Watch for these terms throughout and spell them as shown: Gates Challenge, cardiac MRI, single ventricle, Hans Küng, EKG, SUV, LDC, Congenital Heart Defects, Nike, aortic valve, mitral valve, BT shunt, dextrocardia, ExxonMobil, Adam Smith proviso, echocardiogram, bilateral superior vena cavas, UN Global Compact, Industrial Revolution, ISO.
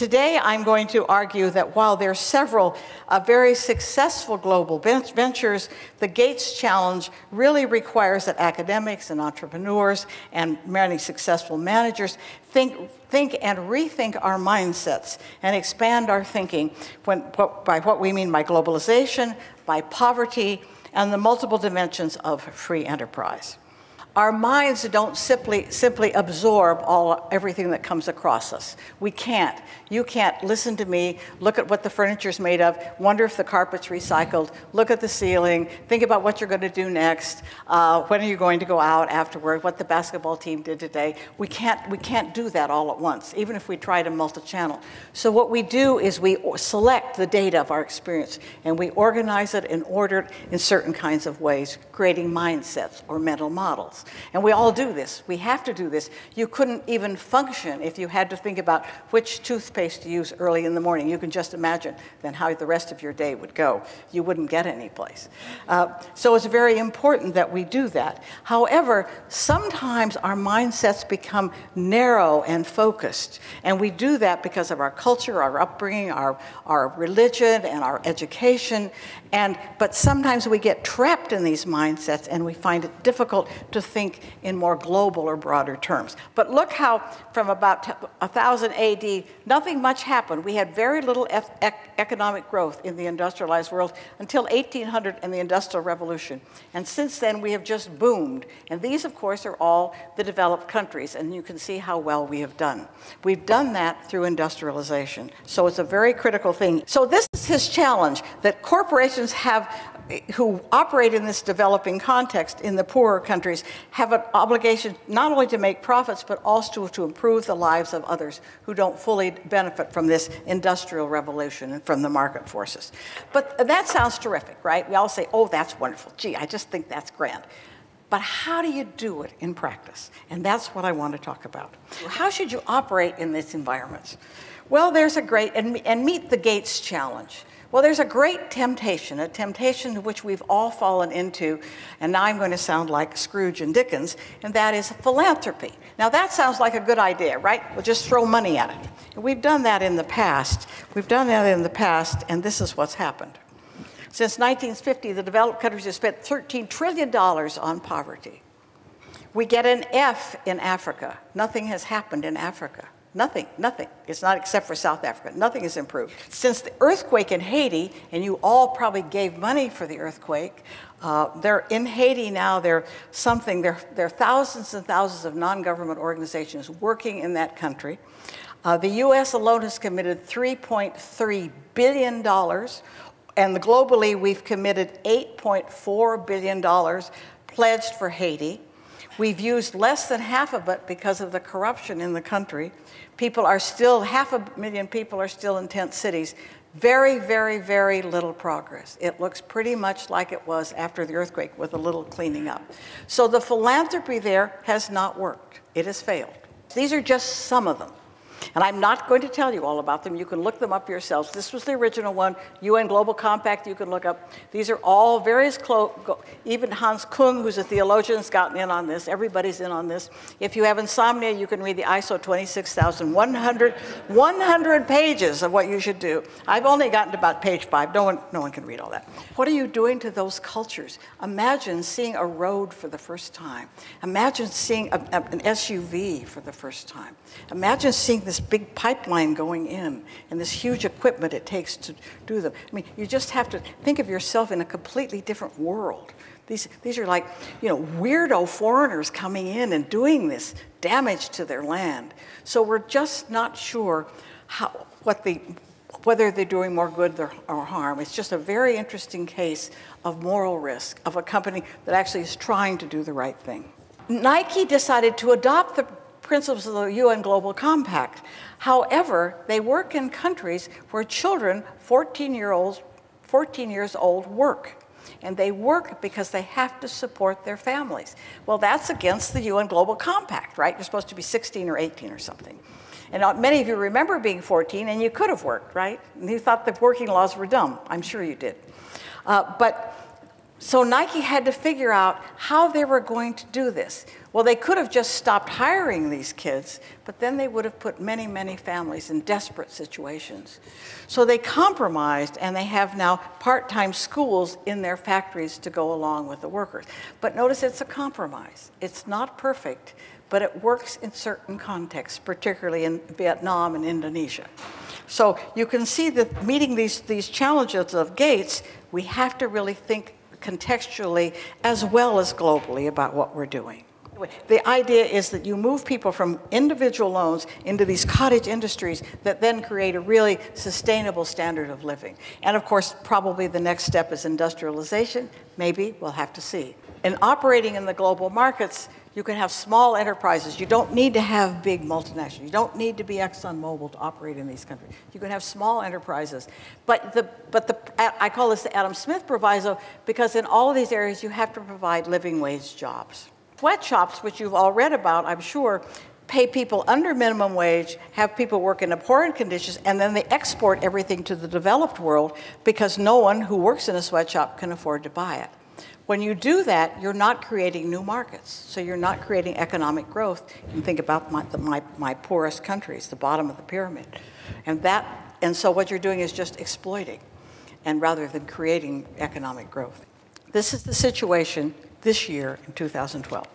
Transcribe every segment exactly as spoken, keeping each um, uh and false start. Today, I'm going to argue that while there are several uh, very successful global ventures, the Gates Challenge really requires that academics and entrepreneurs and many successful managers think, think and rethink our mindsets and expand our thinking when, by what we mean by globalization, by poverty, and the multiple dimensions of free enterprise. Our minds don't simply, simply absorb all, everything that comes across us. We can't. You can't listen to me, look at what the furniture's made of, wonder if the carpet's recycled, look at the ceiling, think about what you're going to do next, uh, when are you going to go out afterward, what the basketball team did today. We can't, we can't do that all at once, even if we try to multi-channel. So what we do is we select the data of our experience, and we organize it and order it in certain kinds of ways, creating mindsets or mental models. And we all do this. We have to do this. You couldn't even function if you had to think about which toothpaste to use early in the morning. You can just imagine then how the rest of your day would go. You wouldn't get any place. Uh, so it's very important that we do that. However, sometimes our mindsets become narrow and focused. And we do that because of our culture, our upbringing, our, our religion, and our education. And, but sometimes we get trapped in these mindsets, and we find it difficult to think in more global or broader terms. But look how from about one thousand A D, nothing much happened. We had very little economic growth in the industrialized world until eighteen hundred and the Industrial Revolution. And since then, we have just boomed. And these, of course, are all the developed countries. And you can see how well we have done. We've done that through industrialization. So it's a very critical thing. So this is his challenge, that corporations have who operate in this developing context in the poorer countries have an obligation not only to make profits, but also to improve the lives of others who don't fully benefit from this industrial revolution and from the market forces. But that sounds terrific, right? We all say, oh, that's wonderful. Gee, I just think that's grand. But how do you do it in practice? And that's what I want to talk about. How should you operate in this environment? Well, there's a great, and, and meet the Gates Challenge. Well, there's a great temptation, a temptation to which we've all fallen into, and now I'm going to sound like Scrooge and Dickens, and that is philanthropy. Now, that sounds like a good idea, right? We'll just throw money at it. And we've done that in the past. We've done that in the past, and this is what's happened. Since nineteen fifty, the developed countries have spent thirteen trillion dollars on poverty. We get an F in Africa. Nothing has happened in Africa. Nothing, nothing. It's not except for South Africa. Nothing has improved. Since the earthquake in Haiti, and you all probably gave money for the earthquake, uh, they're in Haiti now, they're something, there are thousands and thousands of non-government organizations working in that country. Uh, the U S alone has committed three point three billion dollars, and globally we've committed eight point four billion dollars pledged for Haiti. We've used less than half of it because of the corruption in the country. People are still, half a million people are still in tent cities. Very, very, very little progress. It looks pretty much like it was after the earthquake with a little cleaning up. So the philanthropy there has not worked. It has failed. These are just some of them. And I'm not going to tell you all about them. You can look them up yourselves. This was the original one, U N Global Compact, you can look up. These are all various, even Hans Küng, who's a theologian, has gotten in on this. Everybody's in on this. If you have insomnia, you can read the I S O twenty-six thousand one hundred, one hundred pages of what you should do. I've only gotten to about page five. No one, no one can read all that. What are you doing to those cultures? Imagine seeing a road for the first time. Imagine seeing a, a, an S U V for the first time. Imagine seeing the this big pipeline going in and this huge equipment it takes to do them. I mean, you just have to think of yourself in a completely different world. These, these are like, you know, weirdo foreigners coming in and doing this damage to their land. So we're just not sure how, what the, whether they're doing more good or harm. It's just a very interesting case of moral risk of a company that actually is trying to do the right thing. Nike decided to adopt the principles of the U N Global Compact. However, they work in countries where children, fourteen years old, work. And they work because they have to support their families. Well, that's against the U N Global Compact, right? You're supposed to be sixteen or eighteen or something. And many of you remember being fourteen, and you could have worked, right? And you thought the working laws were dumb. I'm sure you did. Uh, but So Nike had to figure out how they were going to do this. Well, they could have just stopped hiring these kids, but then they would have put many, many families in desperate situations. So they compromised, and they have now part-time schools in their factories to go along with the workers. But notice it's a compromise. It's not perfect, but it works in certain contexts, particularly in Vietnam and Indonesia. So you can see that meeting these, these challenges of Gates, we have to really think contextually as well as globally about what we're doing. The idea is that you move people from individual loans into these cottage industries that then create a really sustainable standard of living. And of course, probably the next step is industrialization. Maybe, we'll have to see. In operating in the global markets, you can have small enterprises. You don't need to have big multinationals. You don't need to be ExxonMobil to operate in these countries. You can have small enterprises. But the, but the, I call this the Adam Smith proviso, because in all of these areas, you have to provide living wage jobs. Sweat shops, which you've all read about, I'm sure, pay people under minimum wage, have people work in abhorrent conditions, and then they export everything to the developed world because no one who works in a sweatshop can afford to buy it. When you do that, you're not creating new markets, so you're not creating economic growth. You can think about my, the, my, my poorest countries, the bottom of the pyramid. And, that, and so what you're doing is just exploiting, and rather than creating economic growth. This is the situation this year in two thousand twelve.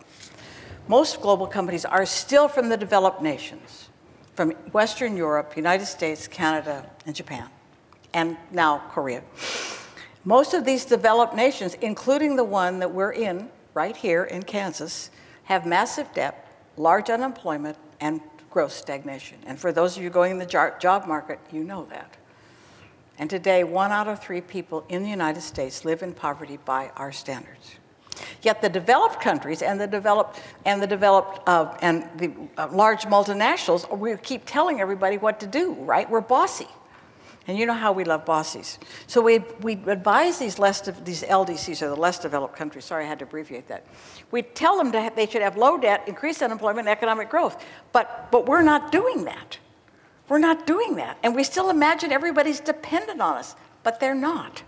Most global companies are still from the developed nations, from Western Europe, United States, Canada, and Japan, and now Korea. Most of these developed nations, including the one that we're in right here in Kansas, have massive debt, large unemployment, and gross stagnation. And for those of you going in the job market, you know that. And today, one out of three people in the United States live in poverty by our standards. Yet the developed countries and the developed and the developed uh, and the uh, large multinationals, we keep telling everybody what to do, right? We're bossy. And you know how we love bossies. So we, we advise these, less de these L D Cs, or the less developed countries, sorry I had to abbreviate that. We tell them that they should have low debt, increased unemployment, and economic growth. But, but we're not doing that. We're not doing that. And we still imagine everybody's dependent on us, but they're not.